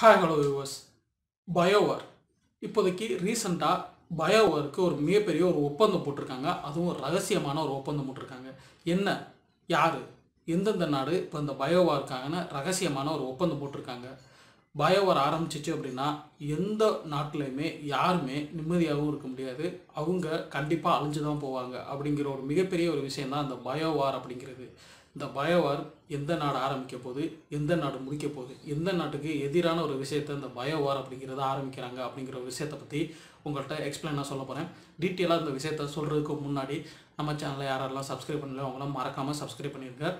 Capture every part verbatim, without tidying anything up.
Hi, hello viewers. BioWare. இப்போதைக்கு ரீசெண்டா BioWareக்கு ஒரு மிகப்பெரிய ஒரு ஒப்பந்தம் போட்டிருக்காங்க. அதுவும் ஒரு ரகசியமான ஒரு ஒப்பந்தம் போட்டிருக்காங்க. என்ன, யாரு, எந்தெந்த நாடு இப்போ இந்த BioWareக்கான ரகசியமான ஒரு ஒப்பந்தம் போட்டிருக்காங்க. BioWare ஆரம்பிச்சிச்சு அப்படின்னா எந்த நாட்டிலையுமே யாருமே நிம்மதியாகவும் இருக்க முடியாது. அவங்க கண்டிப்பாக அழிஞ்சு தான் போவாங்க. அப்படிங்கிற ஒரு மிகப்பெரிய ஒரு விஷயம் தான் இந்த BioWare அப்படிங்கிறது. இந்த BioWare எந்த நாடு ஆரம்பிக்க போகுது, எந்த நாடு முடிக்க போகுது, எந்த நாட்டுக்கு எதிரான ஒரு விஷயத்தை இந்த BioWare அப்படிங்கிறத ஆரம்பிக்கிறாங்க அப்படிங்கிற ஒரு விஷயத்தை பற்றி உங்கள்கிட்ட எக்ஸ்பிளைனாக சொல்ல போகிறேன். டீட்டெயிலாக இந்த விஷயத்த சொல்கிறதுக்கு முன்னாடி நம்ம சேனலை யாரெல்லாம் சப்ஸ்கிரைப் பண்ணலையோ அவங்களாம் மறக்காமல் சப்ஸ்கிரைப் பண்ணியிருக்க.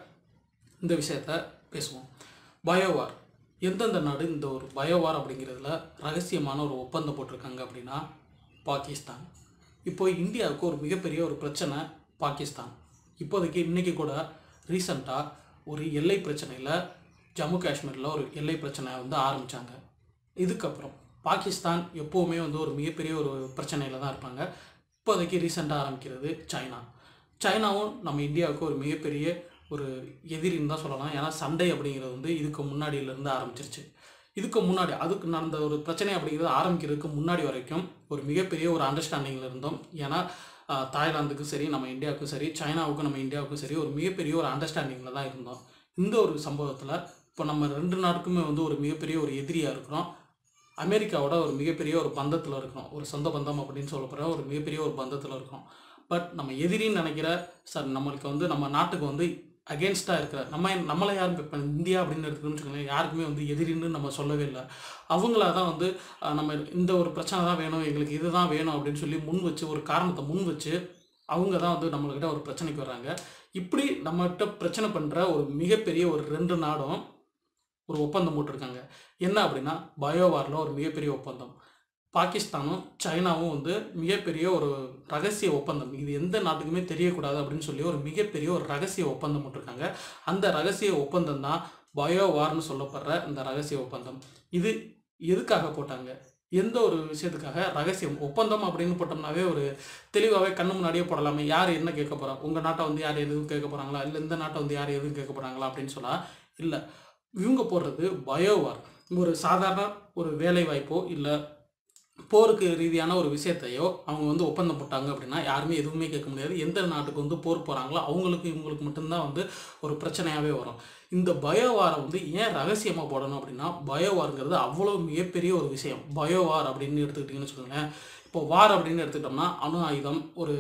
இந்த விஷயத்த பேசுவோம். BioWare எந்தெந்த நாடு இந்த ஒரு BioWare அப்படிங்கிறதுல ரகசியமான ஒரு ஒப்பந்தம் போட்டிருக்காங்க அப்படின்னா பாகிஸ்தான். இப்போது இந்தியாவுக்கு ஒரு மிகப்பெரிய ஒரு பிரச்சனை பாகிஸ்தான். இப்போதைக்கு இன்றைக்கி கூட ரீசெண்டாக ஒரு எல்லை பிரச்சனையில் ஜம்மு காஷ்மீரில் ஒரு எல்லை பிரச்சனை வந்து ஆரம்பித்தாங்க. இதுக்கப்புறம் பாகிஸ்தான் எப்போவுமே வந்து ஒரு மிகப்பெரிய ஒரு பிரச்சனையில் தான் இருப்பாங்க. இப்போதைக்கு ரீசெண்டாக ஆரம்பிக்கிறது சைனா. சைனாவும் நம்ம இந்தியாவுக்கு ஒரு மிகப்பெரிய ஒரு எதிரின்னு தான் சொல்லலாம். ஏன்னா சண்டை அப்படிங்கிறது வந்து இதுக்கு முன்னாடியிலேருந்து ஆரம்பிச்சிருச்சு. இதுக்கு முன்னாடி அதுக்கு நடந்த ஒரு பிரச்சனை அப்படிங்கிறது ஆரம்பிக்கிறதுக்கு முன்னாடி வரைக்கும் ஒரு மிகப்பெரிய ஒரு அண்டர்ஸ்டாண்டிங்கில் இருந்தோம். ஏன்னா தாய்லாந்துக்கும் சரி, நம்ம இந்தியாவுக்கும் சரி, சைனாவுக்கும் நம்ம இந்தியாவுக்கும் சரி ஒரு மிகப்பெரிய ஒரு அண்டர்ஸ்டாண்டிங்கில் தான் இருந்தோம். இந்த ஒரு சம்பவத்தில் இப்போ நம்ம ரெண்டு நாட்டுக்குமே வந்து ஒரு மிகப்பெரிய ஒரு எதிரியாக இருக்கிறோம். அமெரிக்காவோட ஒரு மிகப்பெரிய ஒரு பந்தத்தில் இருக்கிறோம். ஒரு சொந்த பந்தம் அப்படின்னு சொல்லப்படுற ஒரு மிகப்பெரிய ஒரு பந்தத்தில் இருக்கிறோம். பட் நம்ம எதிரின்னு நினைக்கிற சார் நம்மளுக்கு வந்து நம்ம நாட்டுக்கு வந்து அகேன்ஸ்டாக இருக்கிற நம்ம நம்மளை யாரும் இப்போ இந்தியா அப்படின்னு எடுத்துக்கணும்னு வச்சுக்கோங்களேன், யாருக்குமே வந்து எதிரின்னு நம்ம சொல்லவே இல்லை. அவங்கள தான் வந்து நம்ம இந்த ஒரு பிரச்சனை தான் வேணும், எங்களுக்கு இது தான் வேணும் அப்படின்னு சொல்லி முன் வச்சு ஒரு காரணத்தை முன் வச்சு அவங்க தான் வந்து நம்மள்கிட்ட ஒரு பிரச்சனைக்கு வர்றாங்க. இப்படி நம்மகிட்ட பிரச்சனை பண்ணுற ஒரு மிகப்பெரிய ஒரு ரெண்டு நாடும் ஒரு ஒப்பந்தம் போட்டிருக்காங்க. என்ன அப்படின்னா BioWareல ஒரு மிகப்பெரிய ஒப்பந்தம். பாகிஸ்தானும் சைனாவும் வந்து மிகப்பெரிய ஒரு ரகசிய ஒப்பந்தம். இது எந்த நாட்டுக்குமே தெரியக்கூடாது அப்படின்னு சொல்லி ஒரு மிகப்பெரிய ஒரு ரகசிய ஒப்பந்தம் போட்டிருக்காங்க. அந்த ரகசிய ஒப்பந்தம் தான் BioWareன்னு சொல்லப்படுற இந்த ரகசிய ஒப்பந்தம். இது எதுக்காக போட்டாங்க, எந்த ஒரு விஷயத்துக்காக ரகசியம் ஒப்பந்தம் அப்படின்னு போட்டோம்னாவே ஒரு தெளிவாகவே கண்ணு முன்னாடியே போடலாமே. யார் என்ன கேட்க போகிறா, உங்கள் நாட்டை வந்து யார் எதுவும் கேட்க போகிறாங்களா, இல்லை இந்த நாட்டை வந்து யார் எதுவும் கேட்க போகிறாங்களா அப்படின்னு சொன்னால் இல்லை. இவங்க போடுறது BioWare ஒரு சாதாரண ஒரு வேலை வாய்ப்போ இல்லை போருக்கு ரீதியான ஒரு விஷயத்தையோ அவங்க வந்து ஒப்பந்தம் போட்டாங்க அப்படின்னா யாருமே எதுவுமே கேட்க முடியாது. எந்த நாட்டுக்கு வந்து போர் போகிறாங்களோ அவங்களுக்கு இவங்களுக்கு மட்டும்தான் வந்து ஒரு பிரச்சனையாகவே வரும். இந்த BioWare வந்து ஏன் ரகசியமாக போடணும் அப்படின்னா BioWareங்கிறது அவ்வளோ மிகப்பெரிய ஒரு விஷயம். BioWare அப்படின்னு எடுத்துக்கிட்டிங்கன்னு வச்சுக்கோங்களேன், இப்போ வார் அப்படின்னு எடுத்துக்கிட்டோம்னா அணு ஆயுதம் ஒரு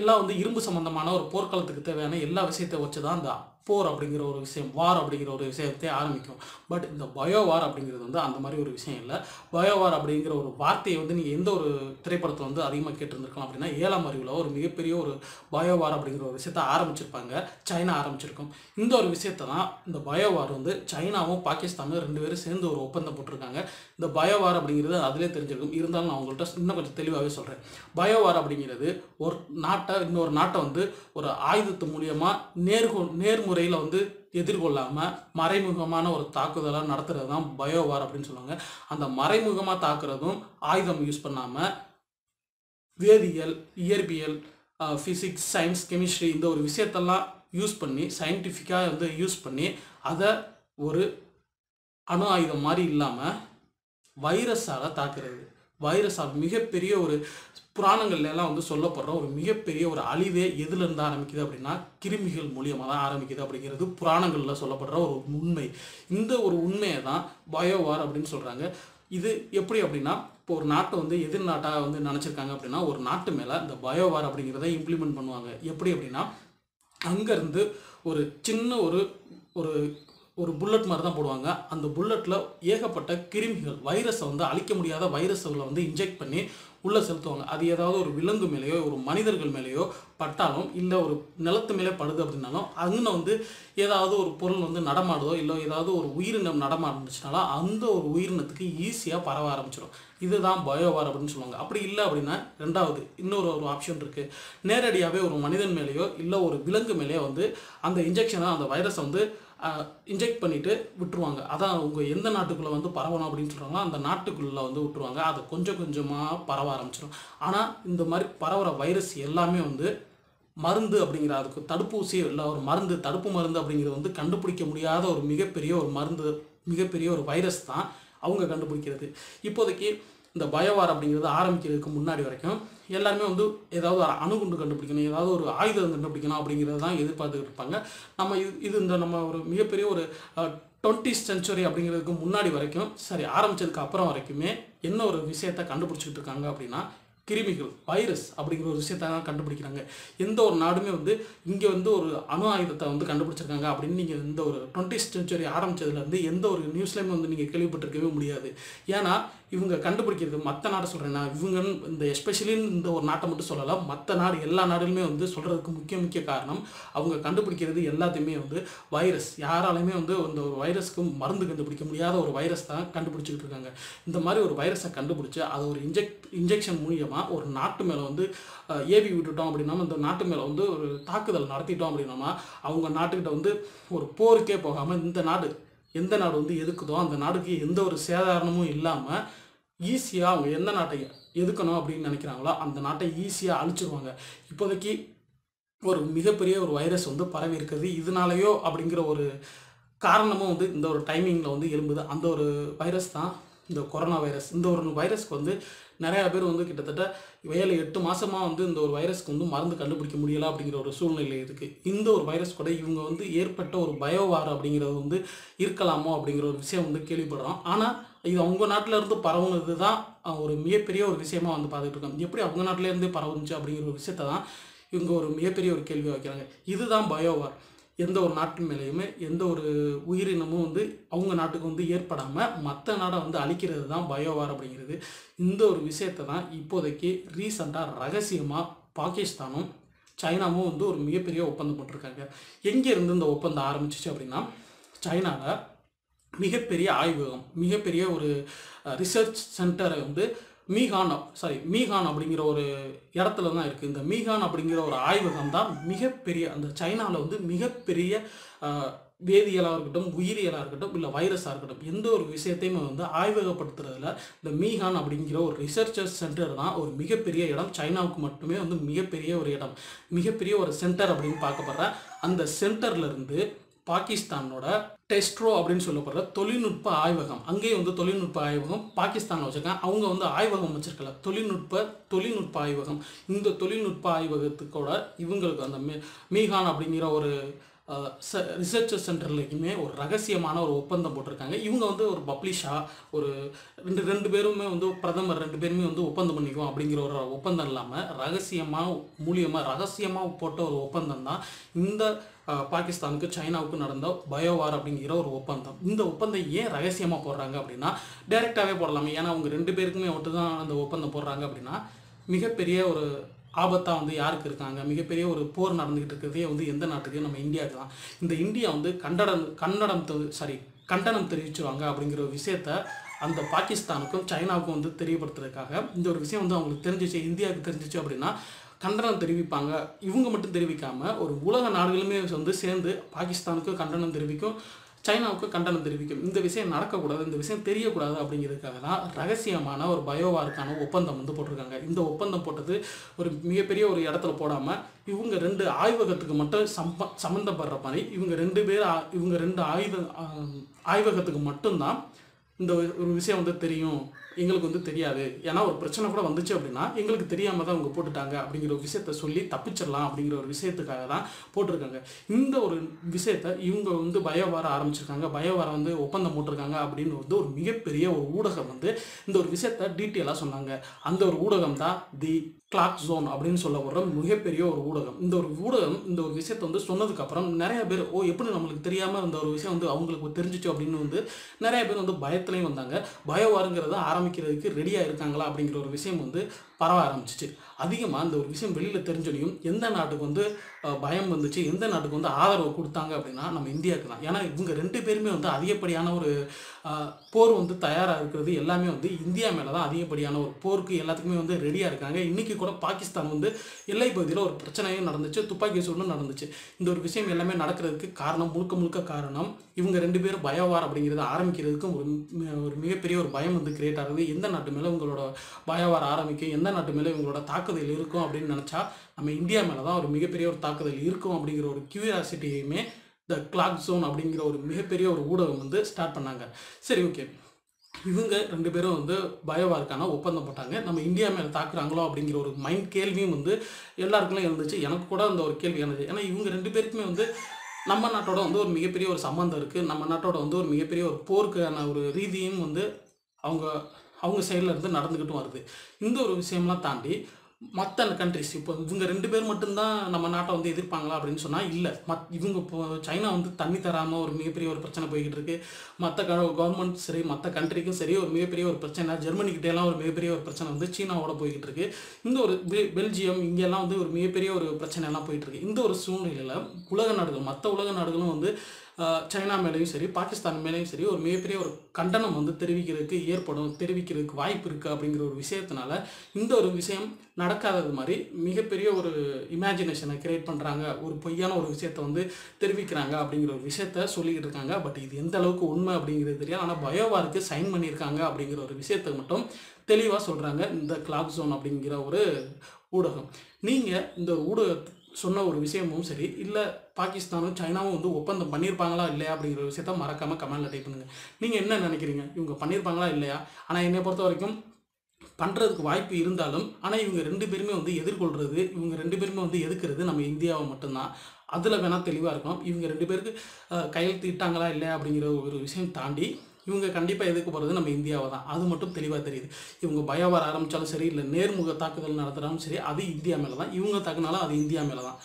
எல்லாம் வந்து இரும்பு சம்மந்தமான ஒரு போர்க்காலத்துக்கு தேவையான எல்லா விஷயத்தை வச்சு தான் அந்த போர் அப்படிங்கிற ஒரு விஷயம் வார் அப்படிங்கிற ஒரு விஷயத்தை ஆரம்பிக்கும். பட் இந்த BioWare அப்படிங்கிறது வந்து அந்த மாதிரி ஒரு விஷயம் இல்லை. BioWare அப்படிங்கிற ஒரு வார்த்தையை வந்து நீங்கள் எந்த ஒரு திரைப்படத்தை வந்து அதிகமாக கேட்டிருந்துருக்கலாம் அப்படின்னா ஏழாம் அறிவில் ஒரு மிகப்பெரிய ஒரு BioWare அப்படிங்கிற ஒரு விஷயத்தை ஆரம்பிச்சிருப்பாங்க, சைனா ஆரம்பிச்சிருக்கும். இந்த ஒரு விஷயத்தை தான் இந்த BioWare வந்து சைனாவும் பாகிஸ்தானும் ரெண்டு பேரும் சேர்ந்து ஒரு ஒப்பந்தம் போட்டிருக்காங்க. இந்த BioWare அப்படிங்கிறது அதிலே தெரிஞ்சிருக்கும். இருந்தாலும் நான் அவங்கள்ட்ட இன்னும் கொஞ்சம் தெளிவாகவே சொல்கிறேன். BioWare அப்படிங்கிறது ஒரு நாட்டை இன்னொரு நாட்டை வந்து ஒரு ஆயுதத்து மூலியமாக நேர்கொ நேர்முறையில் வந்து எதிர்கொள்ளாமல் மறைமுகமான ஒரு தாக்குதலாக நடத்துறது தான் BioWare அப்படின்னு சொல்லுவாங்க. அந்த மறைமுகமாக தாக்குறதும் ஆயுதம் யூஸ் பண்ணாமல் வேதியியல், இயற்பியல், ஃபிசிக்ஸ், சயின்ஸ், கெமிஸ்ட்ரி இந்த ஒரு விஷயத்தெல்லாம் யூஸ் பண்ணி சயின்டிஃபிக்காக வந்து யூஸ் பண்ணி அதை ஒரு அணு ஆயுதம் மாதிரி இல்லாமல் வைரஸால் தாக்குறது. வைரஸால் மிகப்பெரிய ஒரு புராணங்கள்லாம் வந்து சொல்லப்படுற ஒரு மிகப்பெரிய ஒரு அழிவே எதுலேருந்து ஆரம்பிக்குது அப்படின்னா கிருமிகள் மூலியமாக தான் ஆரம்பிக்குது அப்படிங்கிறது புராணங்களில் சொல்லப்படுற ஒரு உண்மை. இந்த ஒரு உண்மையை தான் BioWare அப்படின்னு சொல்கிறாங்க. இது எப்படி அப்படின்னா இப்போ ஒரு நாட்டை வந்து எதிர் நாட்டாக வந்து நினச்சிருக்காங்க அப்படின்னா ஒரு நாட்டு மேலே இந்த BioWare அப்படிங்கிறத இம்ப்ளிமெண்ட் பண்ணுவாங்க. எப்படி அப்படின்னா அங்கேருந்து ஒரு சின்ன ஒரு ஒரு ஒரு புல்லட் மாதிரி தான் போடுவாங்க. அந்த புல்லட்டில் ஏகப்பட்ட கிருமிகள் வைரஸை வந்து அழிக்க முடியாத வைரஸுகளை வந்து இன்ஜெக்ட் பண்ணி உள்ளே செலுத்துவாங்க. அது ஏதாவது ஒரு விலங்கு மேலேயோ ஒரு மனிதர்கள் மேலேயோ பட்டாலும் இல்லை ஒரு நிலத்து மேலே படுது அப்படின்னாலும் அங்கே வந்து ஏதாவது ஒரு பொருள் வந்து நடமாடுதோ இல்லை ஏதாவது ஒரு உயிரினம் நடமாடுச்சுனாலும் அந்த ஒரு உயிரினத்துக்கு ஈஸியாக பரவ ஆரம்பிச்சிடும். இதுதான் BioWare அப்படின்னு சொல்லுவாங்க. அப்படி இல்லை அப்படின்னா ரெண்டாவது இன்னொரு ஒரு ஆப்ஷன் இருக்குது. நேரடியாகவே ஒரு மனிதன் மேலேயோ இல்லை ஒரு விலங்கு மேலேயோ வந்து அந்த இன்ஜெக்ஷனை அந்த வைரஸை வந்து இன்ஜெக்ட் பண்ணிவிட்டு விட்டுருவாங்க. அதான் அவங்க எந்த நாட்டுக்குள்ளே வந்து பரவணும் அப்படின்னு சொல்கிறாங்களோ அந்த நாட்டுக்குள்ளே வந்து விட்டுருவாங்க. அதை கொஞ்சம் கொஞ்சமாக பரவ ஆரம்பிச்சிடும். ஆனால் இந்த மாதிரி பரவுகிற வைரஸ் எல்லாமே வந்து மருந்து அப்படிங்கிற அதுக்கு தடுப்பூசி இல்லை ஒரு மருந்து தடுப்பு மருந்து அப்படிங்கிறது வந்து கண்டுபிடிக்க முடியாத ஒரு மிகப்பெரிய ஒரு மருந்து மிகப்பெரிய ஒரு வைரஸ் தான் அவங்க கண்டுபிடிக்கிறது. இப்போதைக்கு இந்த பயோவார் அப்படிங்கிறது ஆரம்பிக்கிறதுக்கு முன்னாடி வரைக்கும் எல்லாருமே வந்து ஏதாவது ஒரு அணுகுண்டு கண்டுபிடிக்கணும், ஏதாவது ஒரு ஆயுதம் கண்டுபிடிக்கணும் அப்படிங்கிறது தான் எதிர்பார்த்துக்கிட்டு இருப்பாங்க. நம்ம இது இது இந்த நம்ம ஒரு மிகப்பெரிய ஒரு டுவெண்ட்டி சென்ச்சுரி அப்படிங்கிறதுக்கு முன்னாடி வரைக்கும் சரி ஆரம்பித்ததுக்கு அப்புறம் வரைக்குமே என்ன ஒரு விஷயத்தை கண்டுபிடிச்சிக்கிட்டு இருக்காங்க அப்படின்னா கிருமிகள், வைரஸ் அப்படிங்கிற ஒரு விஷயத்த கண்டுபிடிக்கிறாங்க. எந்த ஒரு நாடுமே வந்து இங்கே வந்து ஒரு அணு ஆயுதத்தை வந்து கண்டுபிடிச்சிருக்காங்க அப்படின்னு நீங்கள் இந்த ஒரு டுவெண்ட்டிஸ்ட் சென்ச்சுரி ஆரம்பித்ததுலேருந்து எந்த ஒரு நியூஸ்லையுமே வந்து நீங்கள் கேள்விப்பட்டிருக்கவே முடியாது. ஏன்னா இவங்க கண்டுபிடிக்கிறது மற்ற நாடு சொல்கிறேன்னா இவங்க இந்த எஸ்பெஷலி இந்த ஒரு நாட்டை மட்டும் சொல்லலாம், மற்ற நாடு எல்லா நாடுகளுமே வந்து சொல்கிறதுக்கு முக்கிய முக்கிய காரணம் அவங்க கண்டுபிடிக்கிறது எல்லாத்தையுமே வந்து வைரஸ். யாராலையுமே வந்து இந்த ஒரு வைரஸ்க்கு மருந்து கண்டுபிடிக்க முடியாத ஒரு வைரஸ் தான் கண்டுபிடிச்சிக்கிட்டு இருக்காங்க. இந்த மாதிரி ஒரு வைரஸை கண்டுபிடிச்சி அதை ஒரு இன்ஜெக்ட் இன்ஜெக்ஷன் மூலியமாக ஒரு நாட்டு மேலே வந்து ஏவி விட்டுட்டோம் அப்படின்னா, இந்த நாட்டு மேலே வந்து ஒரு தாக்குதல் நடத்திட்டோம் அப்படின்னா அவங்க நாட்டுக்கிட்ட வந்து ஒரு போருக்கே போகாமல் இந்த நாடு எந்த நாடு வந்து எதுக்குதோ அந்த நாடுக்கு எந்த ஒரு சேதாரணமும் இல்லாமல் ஈஸியாக அவங்க எந்த நாட்டை எதுக்கணும் அப்படின்னு நினைக்கிறாங்களோ அந்த நாட்டை ஈஸியாக அழிச்சிருவாங்க. இப்போதைக்கு ஒரு மிகப்பெரிய ஒரு வைரஸ் வந்து பரவி இருக்குது. இதனாலேயோ அப்படிங்கிற ஒரு காரணமும் வந்து இந்த ஒரு டைமிங்கில் வந்து எழும்புது. அந்த ஒரு வைரஸ் தான் இந்த கொரோனா வைரஸ். இந்த ஒரு வைரஸ்க்கு வந்து நிறையா பேர் வந்து கிட்டத்தட்ட ஏழு எட்டு மாதமாக வந்து இந்த ஒரு வைரஸ்க்கு வந்து மருந்து கண்டுபிடிக்க முடியலை அப்படிங்கிற ஒரு சூழ்நிலை இருக்குது. இந்த ஒரு வைரஸ் கூட இவங்க வந்து ஏற்பட்ட ஒரு பயோவார் அப்படிங்கிறது வந்து இருக்கலாமோ அப்படிங்கிற ஒரு விஷயம் வந்து கேள்விப்படுறோம். ஆனால் இது அவங்க நாட்டிலேருந்து பரவுனது தான் ஒரு மிகப்பெரிய ஒரு விஷயமாக வந்து பார்த்துட்டு இருக்காங்க. எப்படி அவங்க நாட்டிலேருந்தே பரவுச்சு அப்படிங்கிற ஒரு விஷயத்தை தான் இவங்க ஒரு மிகப்பெரிய ஒரு கேள்வியாக வைக்கிறாங்க. இதுதான் பயோவார். எந்த ஒரு நாட்டு மேலேயுமே எந்த ஒரு உயிரினமும் வந்து அவங்க நாட்டுக்கு வந்து ஏற்படாமல் மற்ற நாடை வந்து அழிக்கிறது தான் பயோவார் அப்படிங்கிறது. இந்த ஒரு விஷயத்தை தான் இப்போதைக்கு ரீசண்டாக ரகசியமாக பாகிஸ்தானும் சைனாவும் வந்து ஒரு மிகப்பெரிய ஒப்பந்தம் போட்டிருக்காங்க. எங்கேருந்து இந்த ஒப்பந்தம் ஆரம்பிச்சிச்சு அப்படின்னா, சைனாவில் மிகப்பெரிய ஆய்வகம், மிகப்பெரிய ஒரு ரிசர்ச் சென்டரை வந்து மீஹான் சாரி மீஹான் அப்படிங்கிற ஒரு இடத்துல தான் இருக்குது. இந்த மீஹான் அப்படிங்கிற ஒரு ஆய்வகம் தான் மிகப்பெரிய அந்த சைனாவில் வந்து மிகப்பெரிய வேதியியலாக இருக்கட்டும், உயிரியலாக இருக்கட்டும், இல்லை வைரஸாக இருக்கட்டும், எந்த ஒரு விஷயத்தையுமே வந்து ஆய்வகப்படுத்துறதுல இந்த மீஹான் அப்படிங்கிற ஒரு ரிசர்ச்சர் சென்டர் தான் ஒரு மிகப்பெரிய இடம். சைனாவுக்கு மட்டுமே வந்து மிகப்பெரிய ஒரு இடம், மிகப்பெரிய ஒரு சென்டர் அப்படின்னு பார்க்கப்படுற அந்த சென்டர்லேருந்து பாகிஸ்தானோட டெஸ்ட்ரோ அப்படின்னு சொல்லப்படுற தொழில்நுட்ப ஆய்வகம், அங்கேயும் வந்து தொழில்நுட்ப ஆய்வகம் பாகிஸ்தானில் வச்சுருக்காங்க. அவங்க வந்து ஆய்வகம் வச்சுருக்கல, தொழில்நுட்ப தொழில்நுட்ப ஆய்வகம். இந்த தொழில்நுட்ப ஆய்வகத்துக்கூட இவங்களுக்கு அந்த மீ மீஹான் அப்படிங்கிற ஒரு ச ரிசர்ச் சென்டர்லையுமே ஒரு ரகசியமான ஒரு ஒப்பந்தம் போட்டிருக்காங்க. இவங்க வந்து ஒரு பப்ளிஷா ஒரு ரெண்டு ரெண்டு பேருமே வந்து பிரதமர் ரெண்டு பேருமே வந்து ஒப்பந்தம் பண்ணிக்குவோம் அப்படிங்கிற ஒரு ஒப்பந்தம் இல்லாமல் ரகசியமாக மூலியமாக ரகசியமாக போட்ட ஒரு ஒப்பந்தம் தான் இந்த பாகிஸ்தானுக்கு சைனாவுக்கு நடந்த பயோவார் அப்படிங்கிற ஒரு ஒப்பந்தம். இந்த ஒப்பந்தம் ஏன் ரகசியமாக போடுறாங்க அப்படின்னா டைரெக்டாகவே போடலாமே, ஏன்னா அவங்க ரெண்டு பேருக்குமே மட்டும் தான் அந்த ஒப்பந்தம் போடுறாங்க அப்படின்னா மிகப்பெரிய ஒரு ஆபத்தாக வந்து யாருக்கு இருக்காங்க, மிகப்பெரிய ஒரு போர் நடந்துக்கிட்டு இருக்கிறதே வந்து எந்த நாட்டுக்கு, நம்ம இந்தியாவுக்கு தான். இந்த இந்தியா வந்து கண்டனம் கண்டனம் சாரி கண்டனம் தெரிவிச்சுருவாங்க அப்படிங்கிற ஒரு விஷயத்த அந்த பாகிஸ்தானுக்கும் சைனாவுக்கும் வந்து தெரியப்படுத்துறதுக்காக இந்த ஒரு விஷயம் வந்து அவங்களுக்கு தெரிஞ்சிச்சு. இந்தியாவுக்கு தெரிஞ்சிச்சு அப்படின்னா கண்டனம் தெரிவிப்பாங்க. இவங்க மட்டும் தெரிவிக்காமல் ஒரு உலக நாடுகளுமே வந்து சேர்ந்து பாகிஸ்தானுக்கும் கண்டனம் தெரிவிக்கும், சைனாவுக்கு கண்டனம் தெரிவிக்கும். இந்த விஷயம் நடக்கக்கூடாது, இந்த விஷயம் தெரியக்கூடாது அப்படிங்கிறதுக்காக தான் ரகசியமான ஒரு பயோவாருக்கான ஒப்பந்தம் வந்து போட்டிருக்காங்க. இந்த ஒப்பந்தம் போட்டது ஒரு மிகப்பெரிய ஒரு இடத்துல போடாமல் இவங்க ரெண்டு ஆய்வகத்துக்கு மட்டும் சம்ப சம்மந்தப்படுற மாதிரி இவங்க ரெண்டு பேர் இவங்க ரெண்டு ஆய்வ ஆய்வகத்துக்கு மட்டும்தான் இந்த ஒரு விஷயம் வந்து தெரியும், எங்களுக்கு வந்து தெரியாது. ஏன்னா ஒரு பிரச்சனை கூட வந்துச்சு அப்படின்னா எங்களுக்கு தெரியாமல் தான் அவங்க போட்டுட்டாங்க அப்படிங்கிற ஒரு விஷயத்த சொல்லி தப்பிச்சிடலாம் அப்படிங்கிற ஒரு விஷயத்துக்காக தான் போட்டிருக்காங்க. இந்த ஒரு விஷயத்த இவங்க வந்து பயோவார ஆரம்பிச்சிருக்காங்க, பயோவார வந்து ஒப்பந்தம் போட்டிருக்காங்க அப்படின்னு வந்து ஒரு மிகப்பெரிய ஒரு ஊடகம் வந்து இந்த ஒரு விஷயத்த டீட்டெயிலாக சொன்னாங்க. அந்த ஒரு ஊடகம் தான் தி கிளாக் ஜோன் அப்படின்னு சொல்ல போகிற மிகப்பெரிய ஒரு ஊடகம். இந்த ஒரு ஊடகம் இந்த ஒரு விஷயத்தை வந்து சொன்னதுக்கப்புறம் நிறையா பேர் ஓ எப்படி நம்மளுக்கு தெரியாமல் அந்த ஒரு விஷயம் வந்து அவங்களுக்கு தெரிஞ்சிச்சு அப்படின்னு வந்து நிறையா பேர் வந்து பயத்துலேயும் வந்தாங்க. பயோவாருங்கிறத ஆரம்பிக்கிறதுக்கு ரெடியாக இருக்காங்களா அப்படிங்கிற ஒரு விஷயம் வந்து பரவ ஆரம்பிச்சிச்சு. அதிகமாக இந்த ஒரு விஷயம் வெளியில் தெரிஞ்சோடையும் எந்த நாட்டுக்கு வந்து பயம் வந்துச்சு, எந்த நாட்டுக்கு வந்து ஆதரவு கொடுத்தாங்க அப்படின்னா நம்ம இந்தியாவுக்கு தான். ஏன்னா இவங்க ரெண்டு பேருமே வந்து அதிகப்படியான ஒரு போர் வந்து தயாராக இருக்கிறது எல்லாமே வந்து இந்தியா மேலே தான். அதிகப்படியான ஒரு போருக்கு எல்லாத்துக்குமே வந்து ரெடியாக இருக்காங்க. இன்றைக்கி கூட பாகிஸ்தான் வந்து எல்லை பகுதியில் ஒரு பிரச்சனையும் நடந்துச்சு, துப்பாக்கி சூடும் நடந்துச்சு. இந்த ஒரு விஷயம் எல்லாமே நடக்கிறதுக்கு காரணம் முழுக்க முழுக்க காரணம் இவங்க ரெண்டு பேரும் பயோவார் அப்படிங்கிறத ஆரம்பிக்கிறதுக்கும் ஒரு ஒரு மிகப்பெரிய ஒரு பயம் வந்து கிரியேட் ஆகுது. எந்த நாட்டு மேலே உங்களோட பயோவார் ஆரம்பிக்கும், எந்த நாட்டு மேலே இவங்களோட தாக்குதல் இருக்கும் அப்படின்னு நினச்சா நம்ம இந்தியா மேலே தான் ஒரு மிகப்பெரிய ஒரு தாக்குதல் இருக்கும் அப்படிங்கிற ஒரு கியூரியாசிட்டியுமே த கிளாக் ஜோன் அப்படிங்கிற ஒரு மிகப்பெரிய ஒரு ஊடகம் வந்து ஸ்டார்ட் பண்ணாங்க. சரி, ஓகே, இவங்க ரெண்டு பேரும் வந்து பயோவார்க்கான ஒப்பந்தம் போட்டாங்க. நம்ம இந்தியா மேலே தாக்குறாங்களோ அப்படிங்கிற ஒரு மைண்ட் கேள்வியும் வந்து எல்லாருக்குமே இருந்துச்சு. எனக்கு கூட அந்த ஒரு கேள்வி இருந்துச்சு. ஏன்னா இவங்க ரெண்டு பேருக்குமே வந்து நம்ம நாட்டோட வந்து ஒரு மிகப்பெரிய ஒரு சம்மந்தம் இருக்குது. நம்ம நாட்டோட வந்து ஒரு மிகப்பெரிய ஒரு போருக்கான ஒரு ரீதியும் வந்து அவங்க அவங்க சைடில் இருந்து நடந்துக்கிட்டும் வருது. இந்த ஒரு விஷயம்லாம் தாண்டி மற்ற கண்ட்ரிஸ் இப்போ இவங்க ரெண்டு பேர் மட்டும்தான் நம்ம நாட்டை வந்து எதிர்ப்பாங்களா அப்படின்னு சொன்னால் இல்லை. மத் இவங்க இப்போ சைனா வந்து தண்ணி தராமல் ஒரு மிகப்பெரிய ஒரு பிரச்சனை போய்கிட்டு இருக்குது. மற்ற க கவர்மெண்ட் சரி மற்ற கண்ட்ரிக்கும் சரி ஒரு மிகப்பெரிய ஒரு பிரச்சனை, ஜெர்மனிக்கிட்டேலாம் ஒரு மிகப்பெரிய ஒரு பிரச்சனை வந்து சீனாவோட போய்கிட்டு இருக்குது. இந்த ஒரு பெ பெல்ஜியம் இங்கெல்லாம் வந்து ஒரு மிகப்பெரிய ஒரு பிரச்சனைலாம் போயிட்டுருக்கு. இந்த ஒரு சூழ்நிலையில் உலக நாடுகள் மற்ற உலக நாடுகளும் வந்து சைனா மேலேயும் சரி பாகிஸ்தான் மேலேயும் சரி ஒரு மிகப்பெரிய ஒரு கண்டனம் வந்து தெரிவிக்கிறதுக்கு ஏற்படும் தெரிவிக்கிறதுக்கு வாய்ப்பு இருக்குது. அப்படிங்கிற ஒரு விஷயத்தினால இந்த ஒரு விஷயம் நடக்காதது மாதிரி மிகப்பெரிய ஒரு இமேஜினேஷனை கிரியேட் பண்ணுறாங்க, ஒரு பொய்யான ஒரு விஷயத்தை வந்து தெரிவிக்கிறாங்க அப்படிங்கிற ஒரு விஷயத்த சொல்லிக்கிட்டு இருக்காங்க. பட் இது எந்த அளவுக்கு உண்மை அப்படிங்கிறது தெரியாது. ஆனால் பயோவாருக்கு சைன் பண்ணியிருக்காங்க அப்படிங்கிற ஒரு விஷயத்தை மட்டும் தெளிவாக சொல்கிறாங்க இந்த கிளாக் ஜோன் அப்படிங்கிற ஒரு ஊடகம். நீங்கள் இந்த ஊடகத்தை சொன்ன ஒரு விஷயமும் சரி இல்லை பாகிஸ்தானும் சைனாவும் வந்து ஒப்பந்தம் பண்ணியிருப்பாங்களா இல்லையா அப்படிங்கிற விஷயத்த மறக்காமல் கமெண்டில் டைப் பண்ணுங்கள். நீங்கள் என்ன நினைக்கிறீங்க, இவங்க பண்ணியிருப்பாங்களா இல்லையா? ஆனால் என்னை பொறுத்த வரைக்கும் பண்ணுறதுக்கு வாய்ப்பு இருந்தாலும் ஆனால் இவங்க ரெண்டு பேருமே வந்து எதிர்கொள்கிறது, இவங்க ரெண்டு பேருமே வந்து எதிர்க்கிறது நம்ம இந்தியாவை மட்டும்தான். அதில் வேணால் தெளிவாக இருக்கணும். இவங்க ரெண்டு பேருக்கு கையெழுத்திட்டாங்களா இல்லையா அப்படிங்கிற ஒரு விஷயம் தாண்டி இவங்க கண்டிப்பாக எதுக்கு போகிறது நம்ம இந்தியாவை தான். அது மட்டும் தெளிவாக தெரியுது. இவங்க பயோவார் ஆரம்பித்தாலும் சரி இல்லை நேர்முக தாக்குதல் நடத்துகிறாலும் சரி அது இந்தியா மேலே தான். இவங்க தாக்குனாலும் அது இந்தியா மேலே தான்.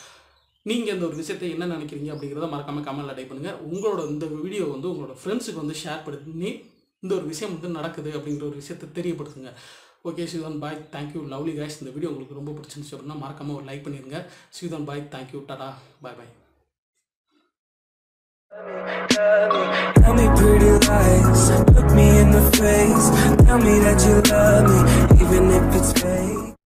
நீங்கள் இந்த ஒரு விஷயத்தை என்ன நினைக்கிறீங்க அப்படிங்கிறத மறக்காமல் கமெண்டில் டைப் பண்ணுங்கள். உங்களோட இந்த வீடியோ வந்து உங்களோட ஃப்ரெண்ட்ஸுக்கு வந்து ஷேர் பண்ணி இந்த ஒரு விஷயம் வந்து நடக்குது அப்படிங்கிற ஒரு விஷயத்தை தெரியப்படுத்துங்க. ஓகே ஸ்ரீதன் பாய், தேங்க்யூ. லவ்லி கைஸ், இந்த வீடியோ உங்களுக்கு ரொம்ப பிடிச்சிருந்துச்சு அப்படின்னா மறக்காமல் ஒரு லைக் பண்ணிடுங்க. ஸ்ரீதன் பாய், thank you, Tata, bye bye. Tell me pretty lies, look me in the face, tell me that you love me, even